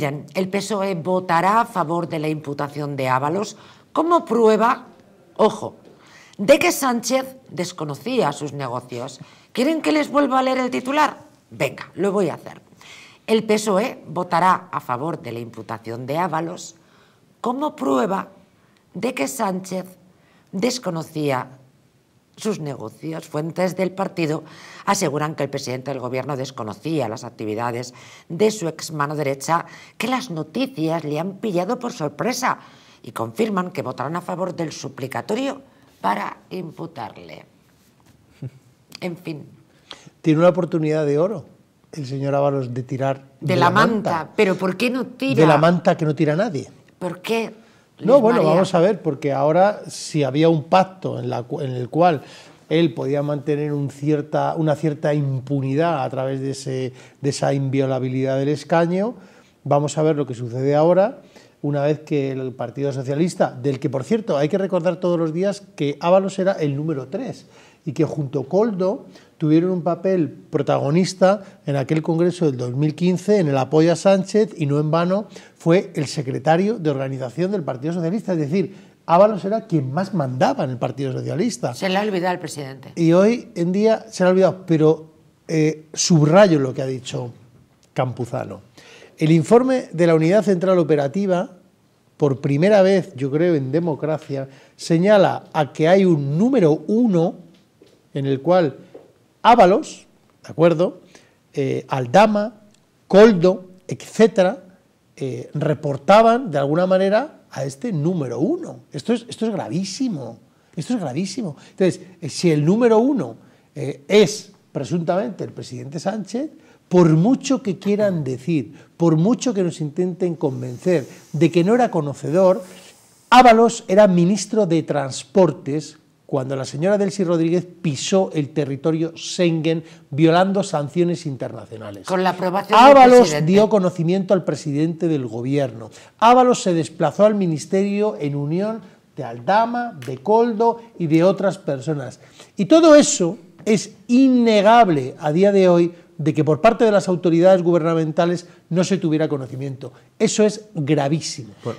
El PSOE votará a favor de la imputación de Ábalos como prueba, ojo, de que Sánchez desconocía sus negocios. ¿Quieren que les vuelva a leer el titular? Venga, lo voy a hacer. El PSOE votará a favor de la imputación de Ábalos como prueba de que Sánchez desconocía sus negocios. Fuentes del partido aseguran que el presidente del gobierno desconocía las actividades de su ex mano derecha, que las noticias le han pillado por sorpresa, y confirman que votarán a favor del suplicatorio para imputarle. En fin. Tiene una oportunidad de oro el señor Ábalos de tirar de la manta. Pero ¿por qué no tira? De la manta que no tira nadie. ¿Por qué? No, bueno, vamos a ver, porque ahora si había un pacto en el cual él podía mantener una cierta impunidad a través de esa inviolabilidad del escaño, vamos a ver lo que sucede ahora, una vez que el Partido Socialista, del que, por cierto, hay que recordar todos los días que Ábalos era el número 3 y que junto a Koldo tuvieron un papel protagonista en aquel Congreso del 2015 en el apoyo a Sánchez, y no en vano fue el secretario de organización del Partido Socialista. Es decir, Ábalos era quien más mandaba en el Partido Socialista. Se le ha olvidado al presidente. Y hoy en día se le ha olvidado, pero subrayo lo que ha dicho Campuzano. El informe de la Unidad Central Operativa, por primera vez, yo creo, en democracia, señala a que hay un número 1 en el cual Ábalos, ¿de acuerdo?, Aldama, Koldo, etcétera, reportaban de alguna manera a este número 1. Esto es gravísimo, esto es gravísimo. Entonces, si el número 1 es presuntamente el presidente Sánchez, por mucho que quieran decir, por mucho que nos intenten convencer de que no era conocedor, Ábalos era ministro de Transportes cuando la señora Delcy Rodríguez pisó el territorio Schengen violando sanciones internacionales. Con la aprobación del presidente. Ábalos dio conocimiento al presidente del gobierno. Ábalos se desplazó al ministerio en unión de Aldama, de Koldo y de otras personas. Y todo eso es innegable a día de hoy, de que por parte de las autoridades gubernamentales no se tuviera conocimiento. Eso es gravísimo. Bueno.